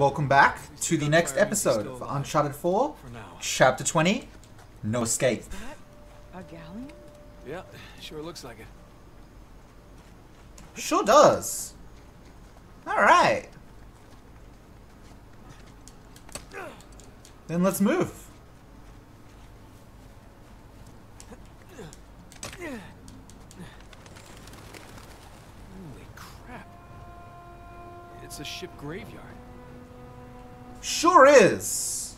Welcome back to the next episode of Uncharted 4, Chapter 20, No Escape. A galleon? Yeah, sure looks like it. Sure does. Alright. Then let's move. Holy crap. It's a ship graveyard. Sure is.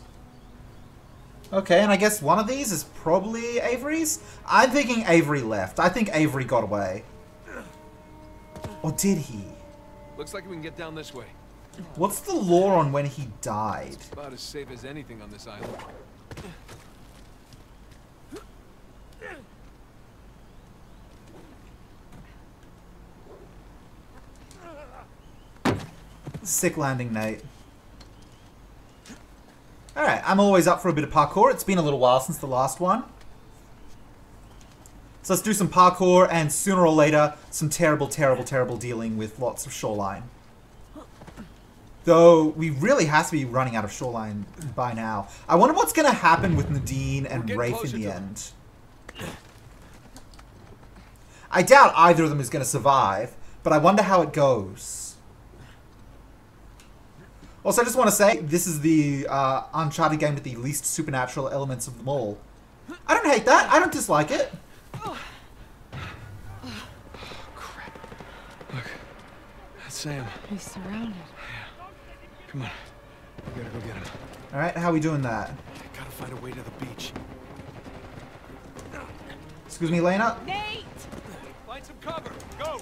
Okay, and I guess one of these is probably Avery's? I'm thinking Avery left. I think Avery got away. Or did he? Looks like we can get down this way. What's the lore on when he died? It's about as safe as anything on this island. Sick landing, Nate. Alright, I'm always up for a bit of parkour. It's been a little while since the last one. So let's do some parkour and sooner or later, some terrible dealing with lots of shoreline. Though, we really have to be running out of shoreline by now. I wonder what's going to happen with Nadine and Rafe in the end. I doubt either of them is going to survive, but I wonder how it goes. Also, I just want to say, this is the Uncharted game with the least supernatural elements of them all. I don't hate that. I don't dislike it. Oh, crap. Look. That's Sam. He's surrounded. Yeah. Come on. We gotta go get him. Alright, how are we doing that? I gotta find a way to the beach. Excuse me, Elena. Nate! Find some cover. Go!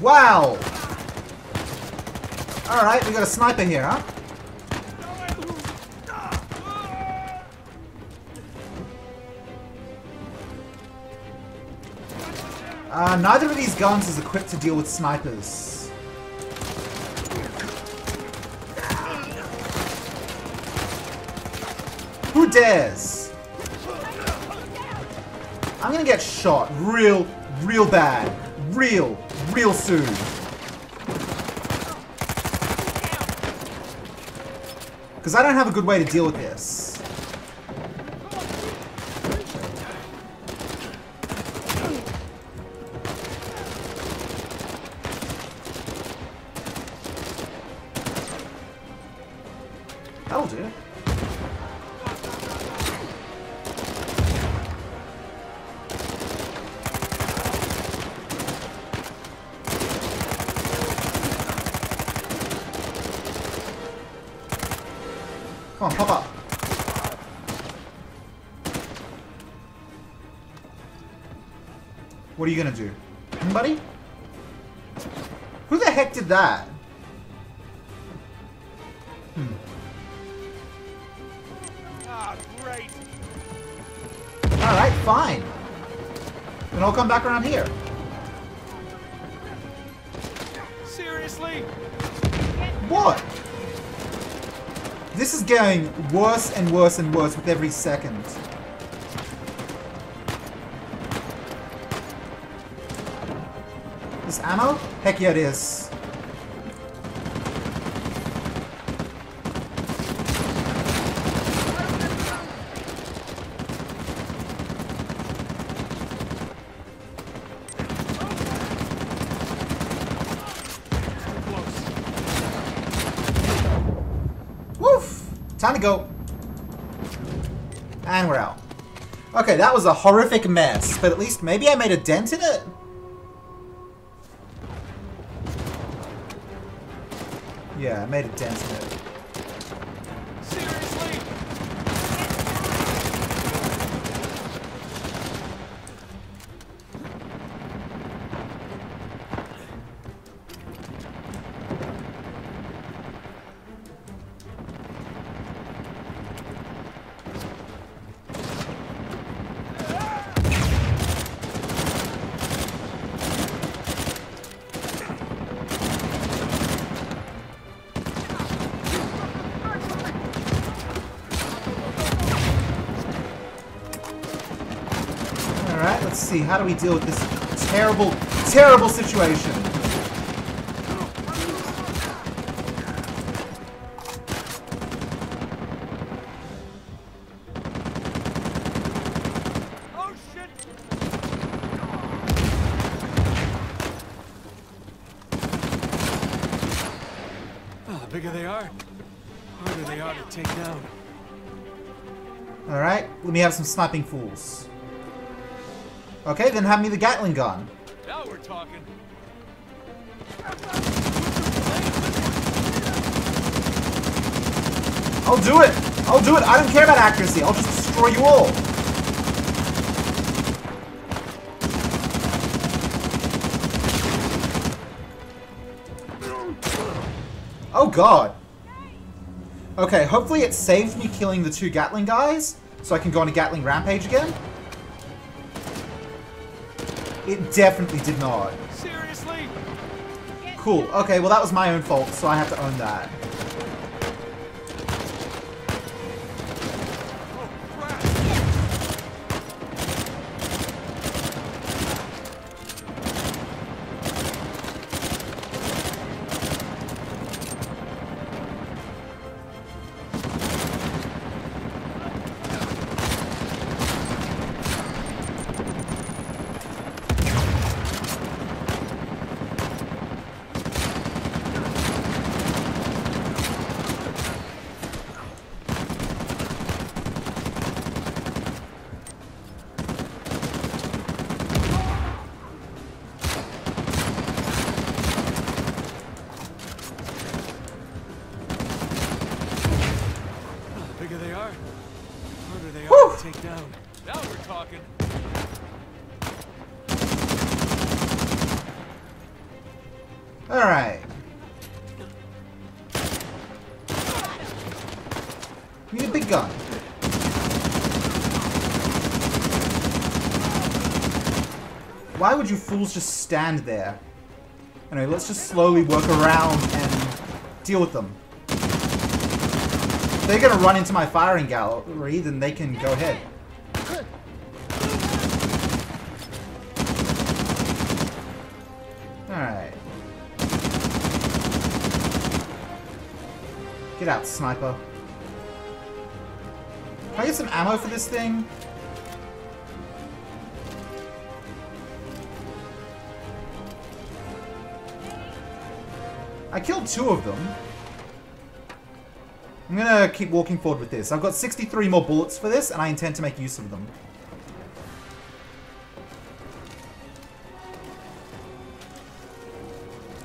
Wow! Alright, we got a sniper here, huh? Neither of these guns is equipped to deal with snipers. Who dares? I'm gonna get shot real bad. Real soon. Because I don't have a good way to deal with this. That'll do. Come on, pop up. What are you gonna do? Anybody? Who the heck did that? Ah, great. Alright, fine. Then I'll come back around here. Seriously? What? This is going worse and worse and worse with every second. Is this ammo? Heck yeah, it is. Time to go. And we're out. Okay, that was a horrific mess, but at least maybe I made a dent in it? Yeah, I made a dent in it. Seriously? Let's see, how do we deal with this terrible situation? bigger they are, the harder they are to take down. Alright, let me have some snapping fools. Okay, then have me the Gatling gun. Now we're talking. I'll do it! I'll do it! I don't care about accuracy, I'll just destroy you all! Oh god! Okay, hopefully it saved me killing the two Gatling guys, so I can go on a Gatling rampage again. It definitely did not. Seriously? Cool, okay, well that was my own fault, so I have to own that. Why would you fools just stand there? Anyway, let's just slowly work around and deal with them. If they're gonna run into my firing gallery, then they can go ahead. Alright. Get out, sniper. Can I get some ammo for this thing? I killed two of them. I'm gonna keep walking forward with this. I've got 63 more bullets for this, and I intend to make use of them.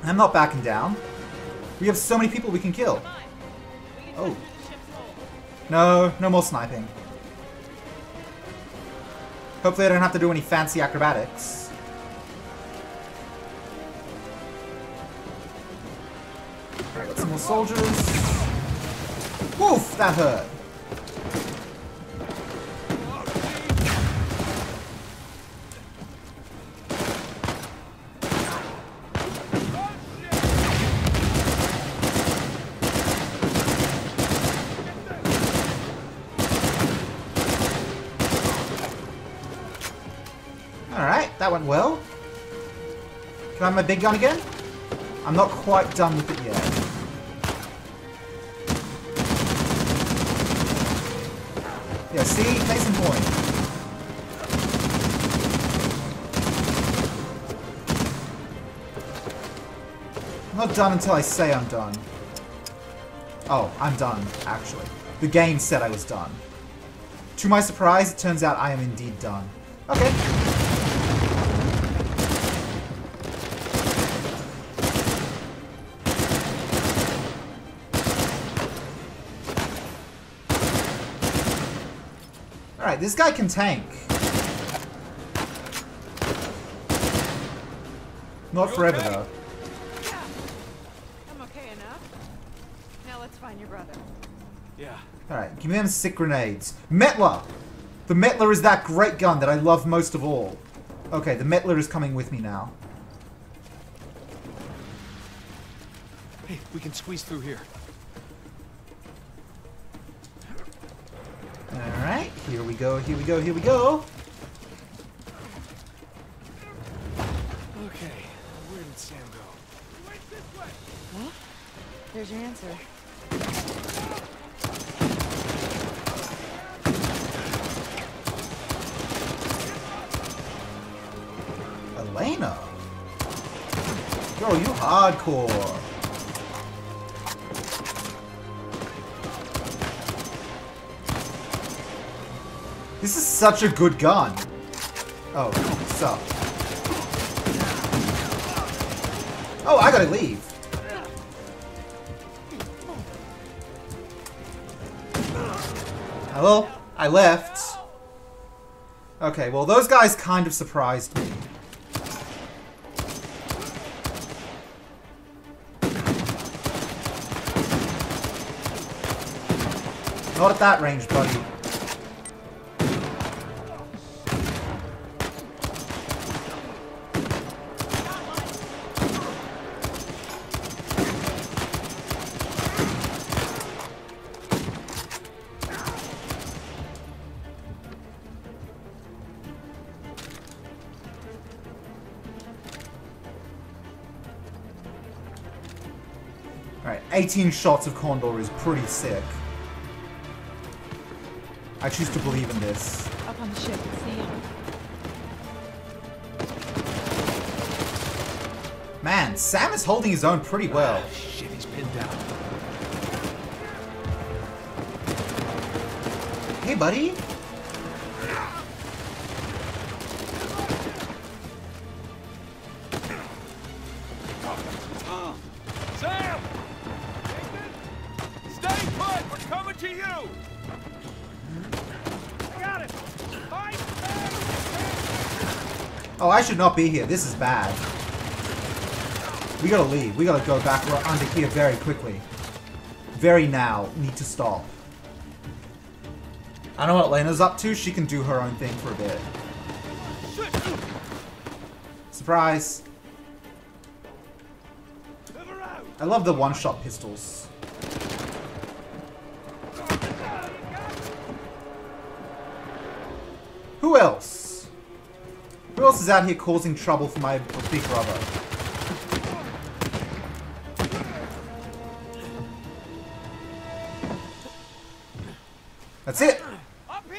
I'm not backing down. We have so many people we can kill. Oh. No, no more sniping. Hopefully I don't have to do any fancy acrobatics. Soldiers. Woof! That hurt. Alright, that went well. Can I have my big gun again? I'm not quite done with it yet. Yeah, see? Case in point. I'm not done until I say I'm done. Oh, I'm done, actually. The game said I was done. To my surprise, it turns out I am indeed done. Okay. Alright, this guy can tank. Not forever, though. Yeah. I'm okay enough. Now let's find your brother. Yeah. Alright, give me them sick grenades. Metler! The Metler is that great gun that I love most of all. Okay, the Metler is coming with me now. Hey, we can squeeze through here. Alright, here we go, here we go, here we go! Okay, where did Sam go? Wait, this way! Huh? There's your answer. Elena? Yo, you hardcore! This is such a good gun. Oh, sup. Oh, I gotta leave. Well, I left. Okay, well, those guys kind of surprised me. Not at that range, buddy. Alright, 18 shots of Condor is pretty sick. I choose to believe in this. Up on the ship, see you. Man, Sam is holding his own pretty well. Ah, shit, he's pinned down. Hey, buddy. Sam! Nathan! Stay put! We're coming to you! Oh, I should not be here. This is bad. We gotta leave. We gotta go back under here very quickly. Very now. Need to stop. I don't know what Elena's up to. She can do her own thing for a bit. Surprise. I love the one-shot pistols. Who else? Who else is out here causing trouble for my big brother? That's it! Up here.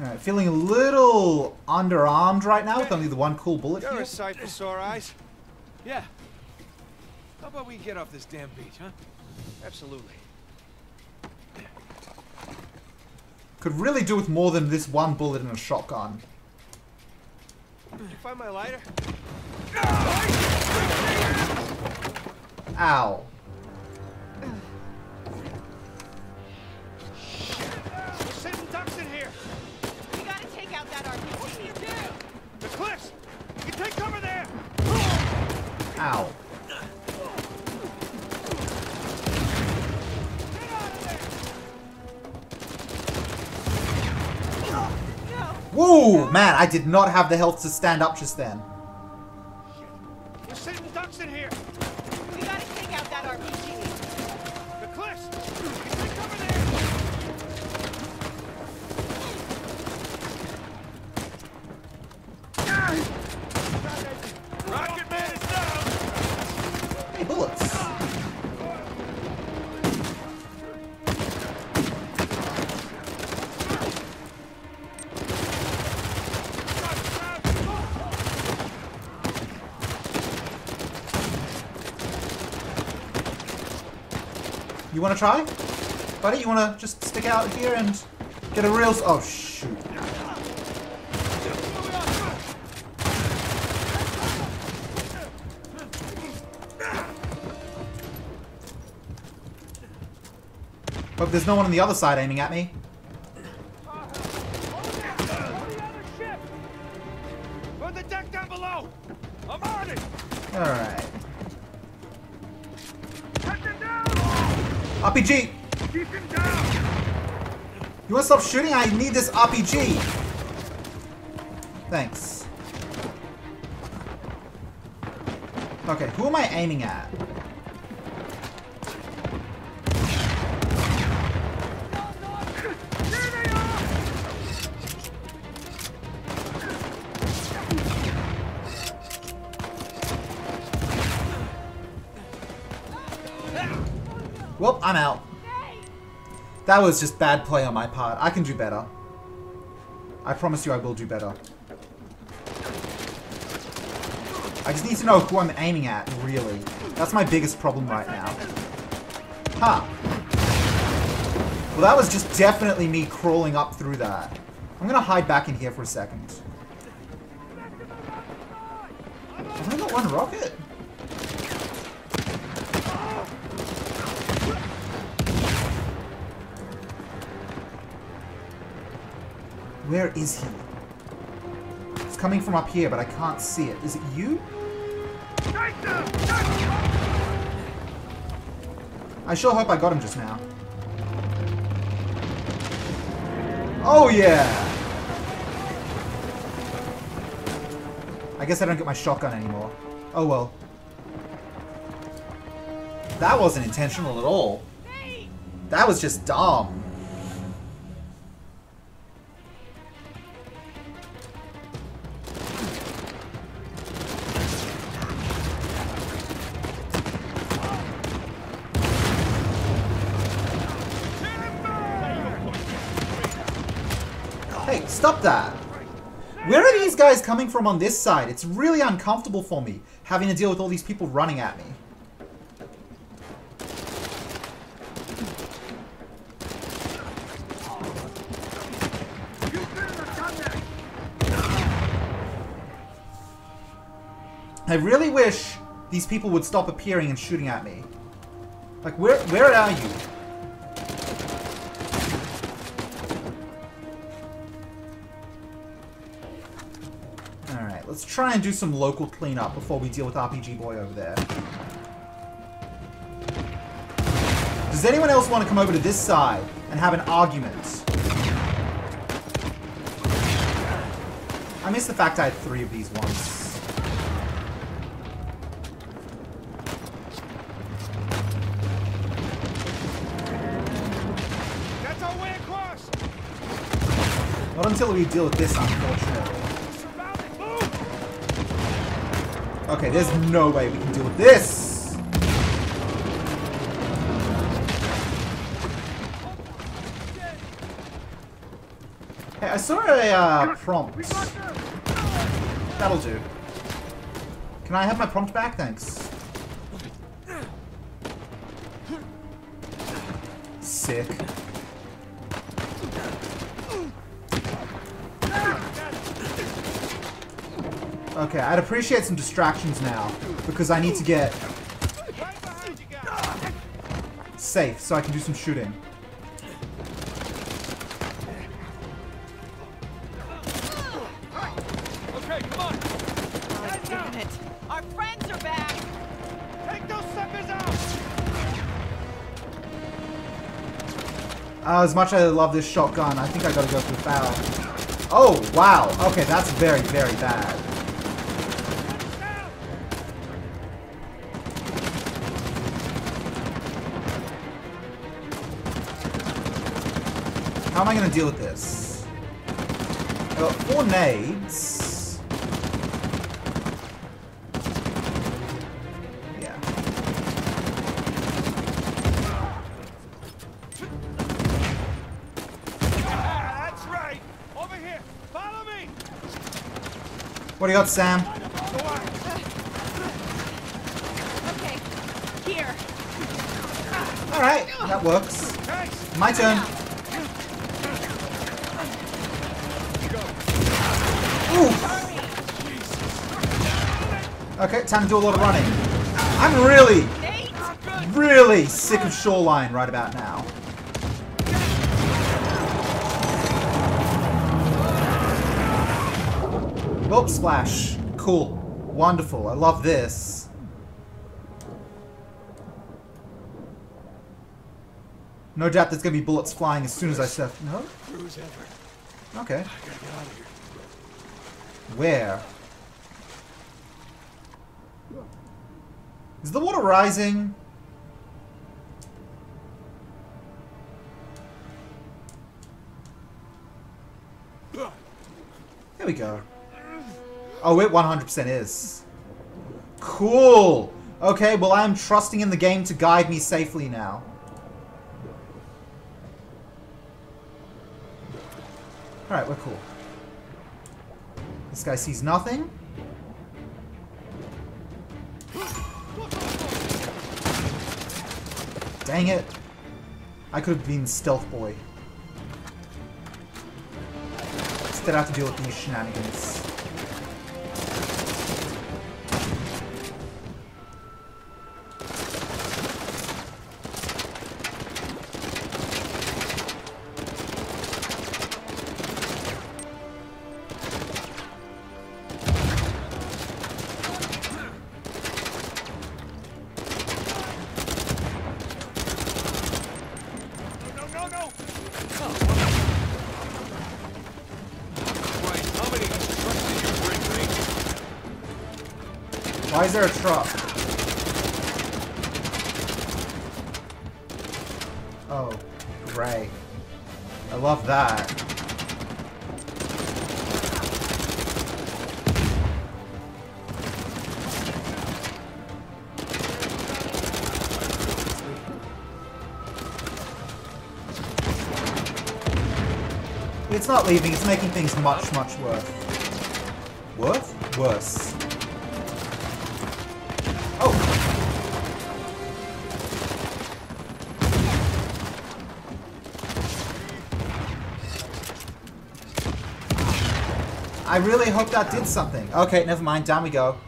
Alright, feeling a little underarmed right now with only the one cool bullet here. You're a sight for sore eyes. Yeah. How about we get off this damn beach, huh? Absolutely. Could really do with more than this one bullet and a shotgun. Did you find my lighter? Ow. Shit. We're sitting ducks in here. We gotta take out that RV. What do you do? The cliffs! You can take cover there! Ow. Whoa, man, I did not have the health to stand up just then. We're sitting ducks in here. We gotta take out that RPG. The cliffs. Take cover there. Rocket Man is down. Hey, bullets. You wanna try? Buddy, you wanna just stick out here and get a real... Oh, shoot. Hope there's no one on the other side aiming at me. Run the deck down below! I'm on it! Alright. RPG! Keep him down. You wanna stop shooting? I need this RPG! Thanks. Okay, who am I aiming at? Well, I'm out. That was just bad play on my part. I can do better. I promise you I will do better. I just need to know who I'm aiming at, really. That's my biggest problem right now. Ha! Huh. Well, that was just definitely me crawling up through that. I'm gonna hide back in here for a second. Have I got one rocket? Where is he? It's coming from up here, but I can't see it. Is it you? I sure hope I got him just now. Oh yeah! I guess I don't get my shotgun anymore. Oh well. That wasn't intentional at all. That was just dumb. Stop that. Where are these guys coming from on this side? It's really uncomfortable for me, having to deal with all these people running at me. I really wish these people would stop appearing and shooting at me. Like, where are you? Let's try and do some local cleanup before we deal with RPG Boy over there. Does anyone else want to come over to this side and have an argument? I miss the fact I had 3 of these ones. That's our way across. Not until we deal with this, unfortunately. Okay, there's no way we can deal with this. Hey, I saw a prompt. That'll do. Can I have my prompt back? Thanks. Sick. Okay, I'd appreciate some distractions now, because I need to get safe so I can do some shooting. Okay, come on. Our friends are back. Take those suckers out. As much as I love this shotgun, I think I gotta go for the foul. Oh wow. Okay, that's very, very bad. How am I going to deal with this? I've got 4 nades. Yeah. That's right. Over here. Follow me. What do you got, Sam? Okay. Here. All right. That works. My turn. Okay, time to do a lot of running. I'm really, really sick of Shoreline right about now. Whoop, splash. Cool. Wonderful. I love this. No doubt there's going to be bullets flying as soon as I step. No? Okay. Where? Is the water rising? There we go. Oh, it 100% is. Cool. Okay, well, I am trusting in the game to guide me safely now. Alright, we're cool. This guy sees nothing. Dang it. I could have been Stealth Boy. Instead I have to deal with these shenanigans. Why is there a truck? Oh, right. I love that. It's not leaving, it's making things much, much worse. Worse. I really hope that did something. Okay, never mind. Down we go.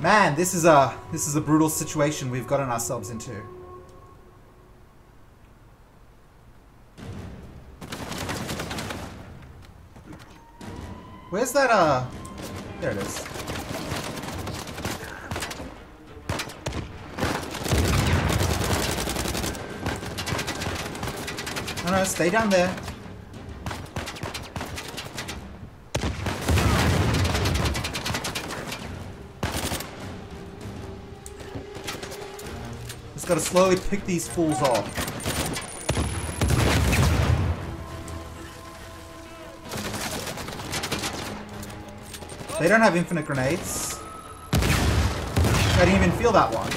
Man, this is a brutal situation we've gotten ourselves into. Where's that? There it is. No, no, stay down there. Just gotta slowly pick these fools off. They don't have infinite grenades. I didn't even feel that one.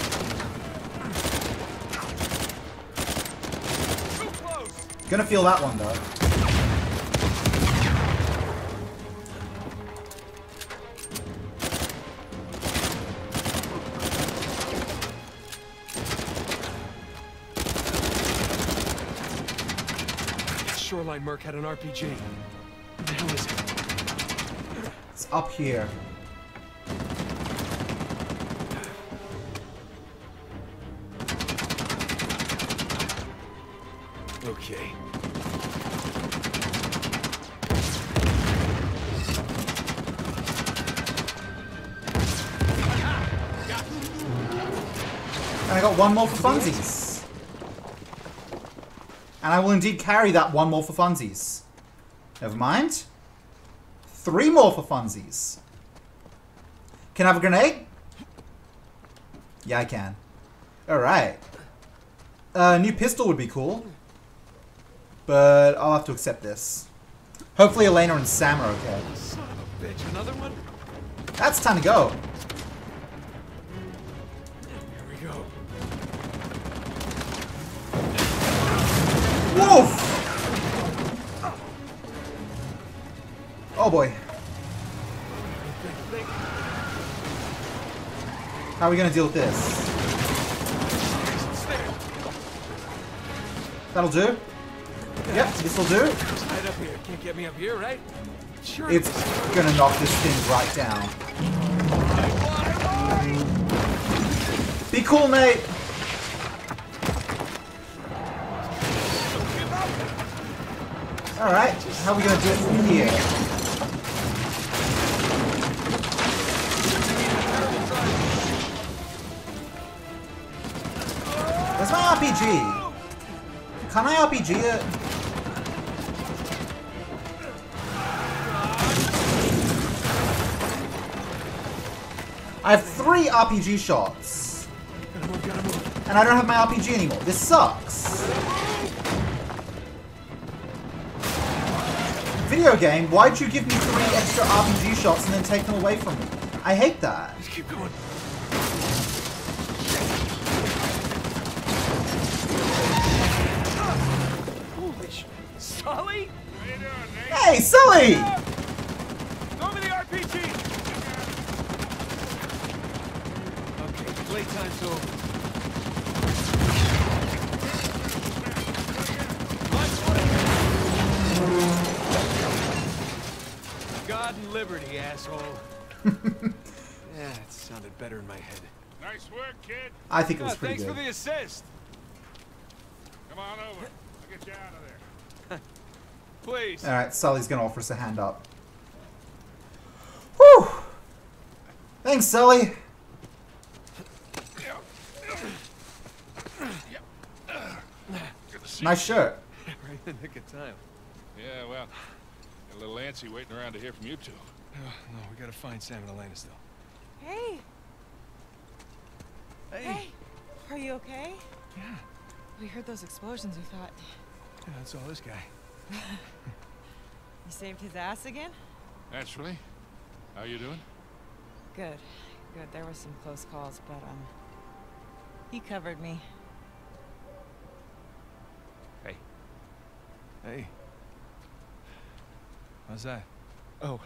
Gonna feel that one though. Shoreline Merc had an RPG. What the hell is it? It's up here. Okay. And I got one more for funsies. And I will indeed carry that one more for funsies. Never mind. Three more for funsies. Can I have a grenade? Yeah, I can. Alright. A new pistol would be cool. But I'll have to accept this. Hopefully Elena and Sam are okay. Son of a bitch, another one? That's time to go. Woof! Oh boy. How are we gonna deal with this? That'll do. Yep, this'll do. Can't get me up here, right? It's gonna knock this thing right down. Be cool, Nate! Alright, how are we gonna do it from here? Where's my RPG? Can I RPG it? I have 3 RPG shots. And I don't have my RPG anymore. This sucks. Video game, why'd you give me 3 extra RPG shots and then take them away from me? I hate that. Just keep going. Holy shit. Sully? Hey, Sully! Throw me the RPG! Okay, playtime's over. God and liberty, asshole. Yeah, it sounded better in my head. Nice work, kid. I think it was pretty good. Thanks for the assist. Come on over. I'll get you out of there. Please. All right, Sully's gonna offer us a hand up. Whew. Thanks, Sully. Nice shirt. Right in the nick of time. Yeah, well, a little antsy waiting around to hear from you two. No, we gotta find Sam and Elena still. Hey. Hey. Are you okay? Yeah. We heard those explosions, we thought. Yeah, that's all this guy. You saved his ass again? Naturally. How you doing? Good. Good. There were some close calls, but he covered me. Hey. How's that? Oh.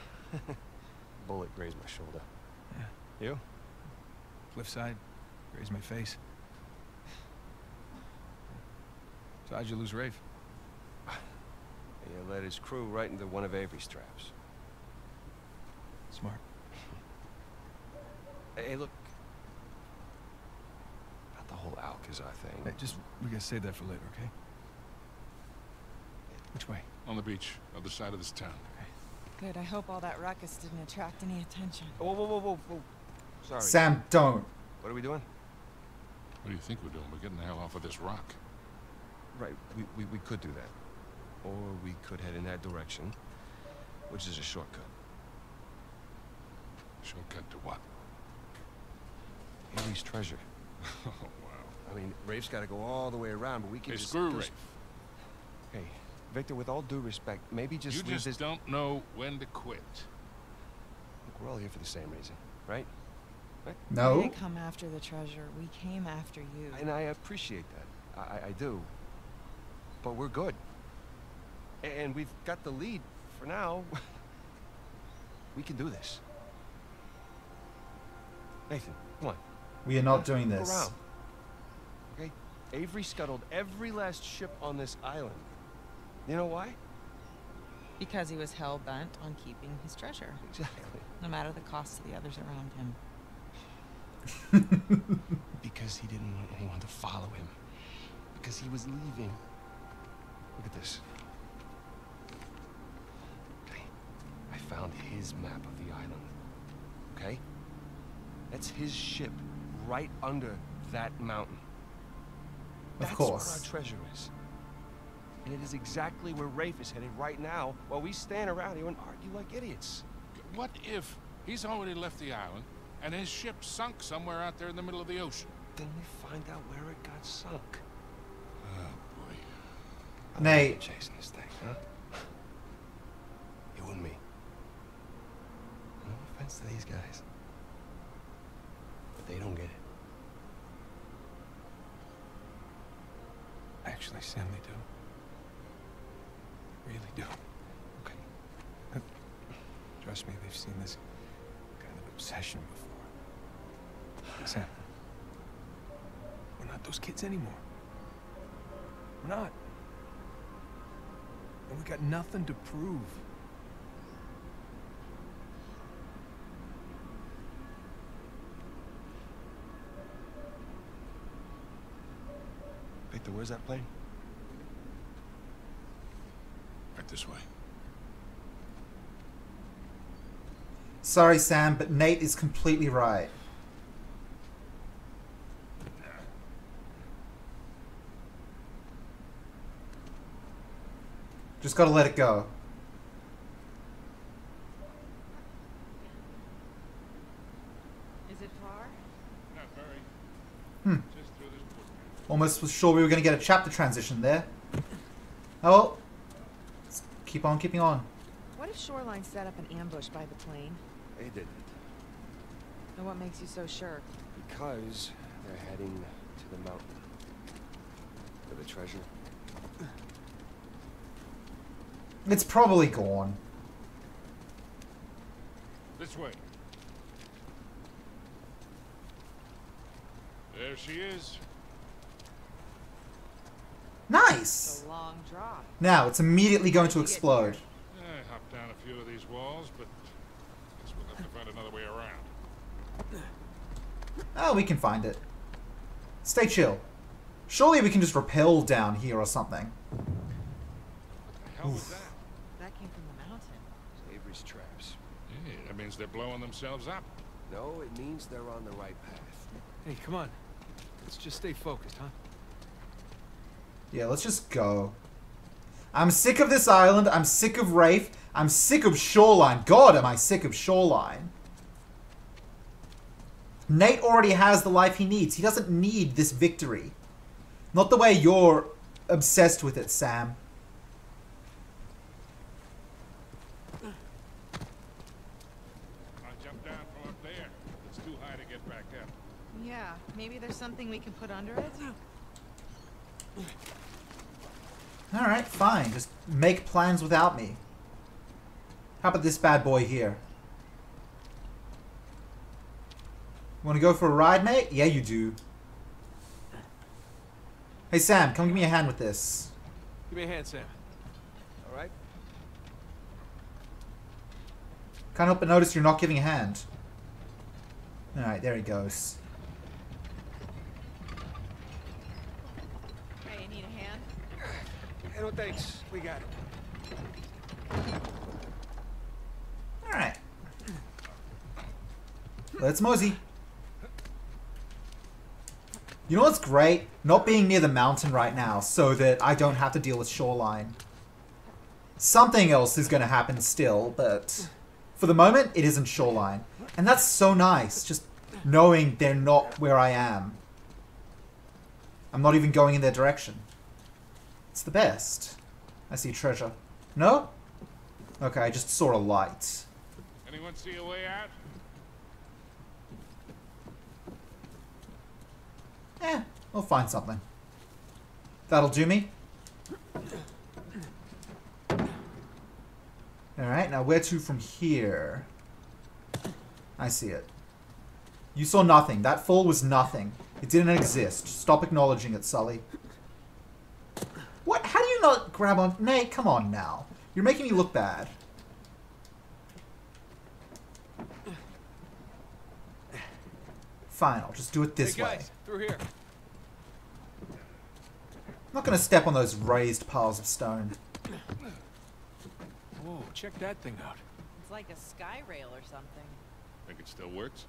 Bullet grazed my shoulder. Yeah. You? Cliffside grazed my face. So how'd you lose Rafe? He led his crew right into one of Avery's traps. Smart. Hey, look. About the whole Alcazar thing. Hey, we gotta save that for later, okay? Which way? On the beach, other side of this town. Okay. Good. I hope all that ruckus didn't attract any attention. Whoa. Sorry. Sam, don't. What are we doing? What do you think we're doing? We're getting the hell off of this rock. Right. We could do that. Or we could head in that direction, which is a shortcut. Shortcut to what? Haley's treasure. Oh, wow. I mean, Rafe's got to go all the way around, but we can just... Hey, screw Rafe. Hey. Victor, with all due respect, maybe just... You just don't know when to quit. Look, we're all here for the same reason, right? No. We didn't come after the treasure. We came after you. And I appreciate that. I do. But we're good. And we've got the lead for now. We can do this. Nathan, come on. We are not doing this. Around. Okay? Avery scuttled every last ship on this island. You know why? Because he was hell-bent on keeping his treasure. Exactly. No matter the cost to the others around him. Because he didn't want anyone to follow him. Because he was leaving. Look at this. Okay. I found his map of the island. Okay? That's his ship right under that mountain. Of course. That's where our treasure is. And it is exactly where Rafe is headed right now, while we stand around here and argue like idiots. What if he's already left the island, and his ship sunk somewhere out there in the middle of the ocean? Then we find out where it got sunk. Oh, boy. Nate. Chasing this thing, huh? You and me. No offense to these guys. But they don't get it. Actually, Sam, they do. Really do. Okay. Trust me, they've seen this kind of obsession before. Sam, we're not those kids anymore. We're not. And we got nothing to prove. Victor, where's that plane? This way. Sorry, Sam, but Nate is completely right. Just gotta let it go. Is it far? Not very. Just through this book. Almost was sure we were gonna get a chapter transition there. Oh. Keep on keeping on. What if Shoreline set up an ambush by the plane? They didn't. And what makes you so sure? Because they're heading to the mountain. For the treasure. It's probably gone. This way. There she is. Nice! Now, it's immediately going to explode. I hopped down a few of these walls, but I guess we'll have to find another way around. Oh, we can find it. Stay chill. Surely we can just rappel down here or something. What the hell was that? That came from the mountain. It's Avery's traps. Yeah, that means they're blowing themselves up. No, it means they're on the right path. Hey, come on. Let's just stay focused, huh? Yeah, let's just go. I'm sick of this island. I'm sick of Rafe. I'm sick of Shoreline. God, am I sick of Shoreline. Nate already has the life he needs. He doesn't need this victory. Not the way you're obsessed with it, Sam. I jumped down from up there. It's too high to get back up. Yeah, maybe there's something we can put under it. Alright, fine. Just make plans without me. How about this bad boy here? Want to go for a ride, mate? Yeah, you do. Hey, Sam, come give me a hand with this. Give me a hand, Sam. Alright. Can't help but notice you're not giving a hand. Alright, there he goes. No thanks, we got it. Alright. Let's mosey. You know what's great? Not being near the mountain right now so that I don't have to deal with Shoreline. Something else is going to happen still, but for the moment, it isn't Shoreline. And that's so nice, just knowing they're not where I am. I'm not even going in their direction. It's the best. I see treasure. No? Okay, I just saw a light. Anyone see a way out? Eh, we'll find something. That'll do me. Alright, now where to from here? I see it. You saw nothing. That fall was nothing. It didn't exist. Stop acknowledging it, Sully. What? How do you not grab on? Nate, come on now. You're making me look bad. Fine, I'll just do it this way. Guys, through here. I'm not going to step on those raised piles of stone. Whoa, check that thing out. It's like a sky rail or something. Think it still works?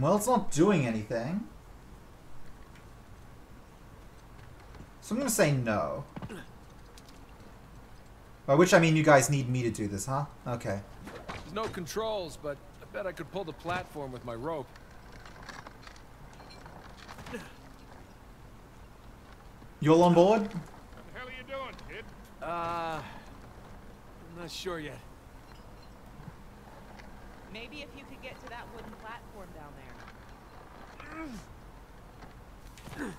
Well, it's not doing anything. So I'm going to say no. By which I mean you guys need me to do this, huh? Okay. There's no controls, but I bet I could pull the platform with my rope. You all on board? What the hell are you doing, kid? I'm not sure yet. Maybe if you could get to that wooden platform down there.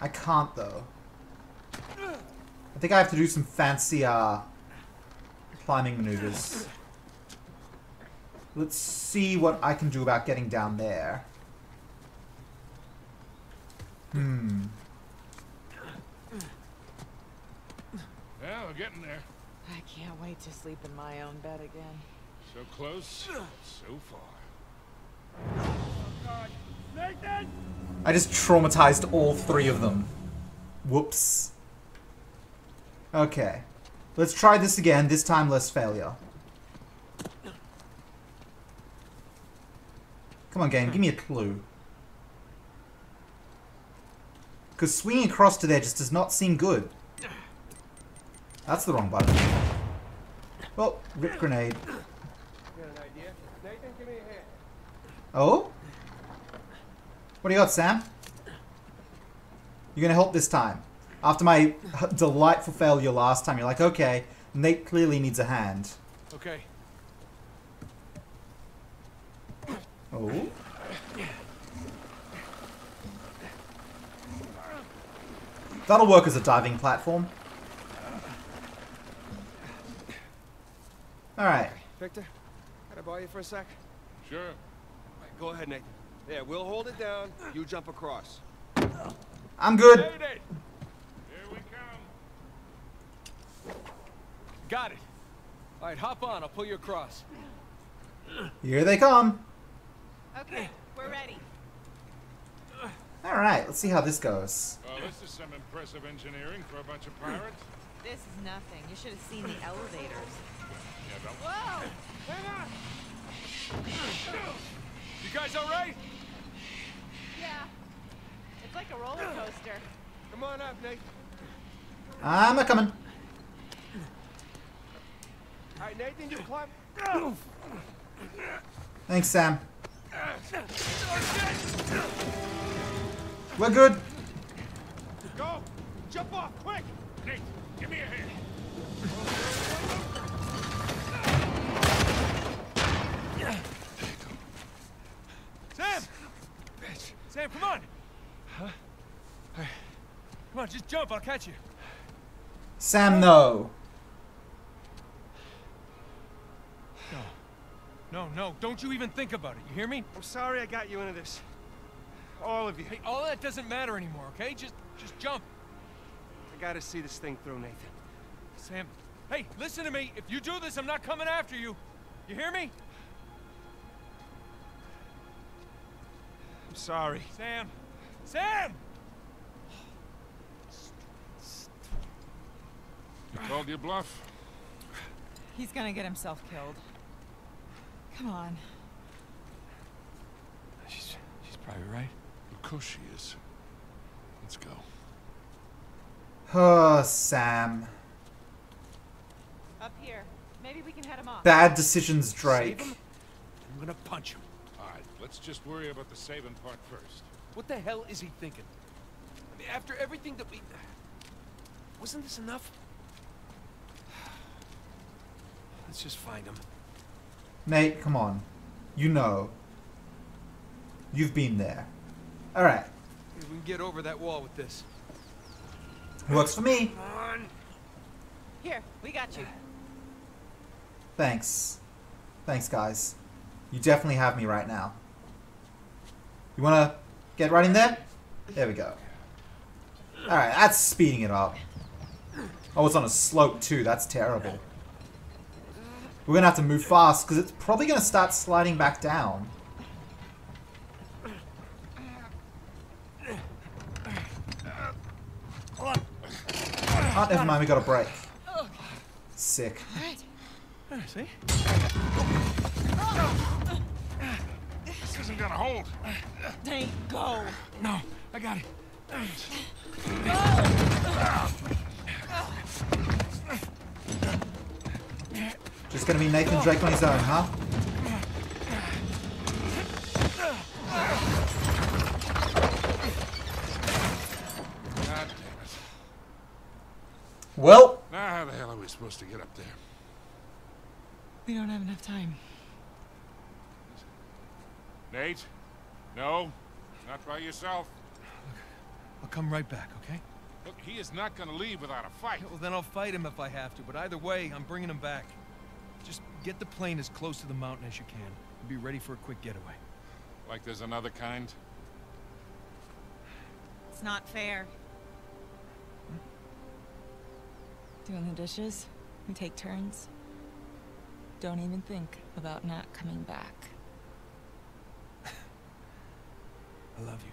I can't, though. I think I have to do some fancy, climbing maneuvers. Let's see what I can do about getting down there. Hmm. Well, we're getting there. I can't wait to sleep in my own bed again. So close, so far. Oh, God. Nathan! I just traumatized all three of them. Whoops. Okay. Let's try this again, this time less failure. Come on, game, give me a clue. Because swinging across to there just does not seem good. That's the wrong button. Well, rip grenade. Oh? What do you got, Sam? You're going to help this time. After my delightful failure last time, you're like, okay, Nate clearly needs a hand. Okay. Oh? That'll work as a diving platform. Alright. Victor, can I borrow you for a sec? Sure. All right, go ahead, Nathan. Yeah, we'll hold it down. You jump across. I'm good. Here we come. Got it. All right, hop on. I'll pull you across. Here they come. Okay, we're ready. All right, let's see how this goes. Well, this is some impressive engineering for a bunch of pirates. This is nothing. You should have seen the elevators. Yeah, but... Whoa! Hang on! You guys all right? Yeah. It's like a roller coaster. Come on up, Nate. I'm a-coming. All right, Nathan, you climb. Thanks, Sam. We're good. Go. Jump off, quick. Nate, give me a hand. Sam! Bitch. Sam, come on. Huh? Right. Come on, just jump. I'll catch you. Sam, no. No, don't you even think about it, you hear me? I'm sorry I got you into this. All of you. Hey, all that doesn't matter anymore, okay? Just jump. I gotta see this thing through, Nathan. Sam, hey, listen to me. If you do this, I'm not coming after you. You hear me? I'm sorry. Sam! Sam! You called your bluff? He's gonna get himself killed. Come on. She's probably right. Of course she is. Let's go. Oh, Sam. Up here. Maybe we can head him off. Bad decisions, Drake. Save him? I'm gonna punch him. All right, let's just worry about the saving part first. What the hell is he thinking? I mean, after everything that we... Wasn't this enough? Let's just find him. Nate, come on. You know. You've been there. Alright. We can get over that wall with this. Works for me. Come on. Here, we got you. Thanks. Thanks, guys. You definitely have me right now. You wanna get right in there? There we go. Alright, that's speeding it up. Oh, it's on a slope too. That's terrible. We're gonna have to move fast because it's probably gonna start sliding back down. Oh, never mind, we got a break. Sick. See? This isn't gonna hold. Nate, go. No, I got it. Just gonna be Nathan Drake on his own, huh? Well, now how the hell are we supposed to get up there? We don't have enough time. Nate? No, not by yourself. Look, I'll come right back, okay? Look, he is not gonna leave without a fight. Well, then I'll fight him if I have to, but either way, I'm bringing him back. Just get the plane as close to the mountain as you can. And be ready for a quick getaway. Like there's another kind? It's not fair. Hmm? Doing the dishes, we take turns. Don't even think about not coming back. I love you.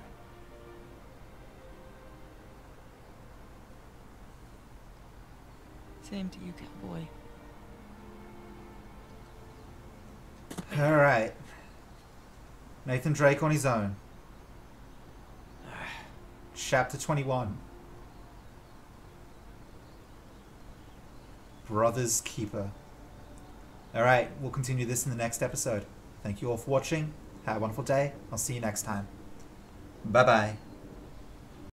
Same to you, cowboy. All right, Nathan Drake on his own. Chapter 21. Brother's Keeper. All right, we'll continue this in the next episode. Thank you all for watching. Have a wonderful day. I'll see you next time. Bye-bye.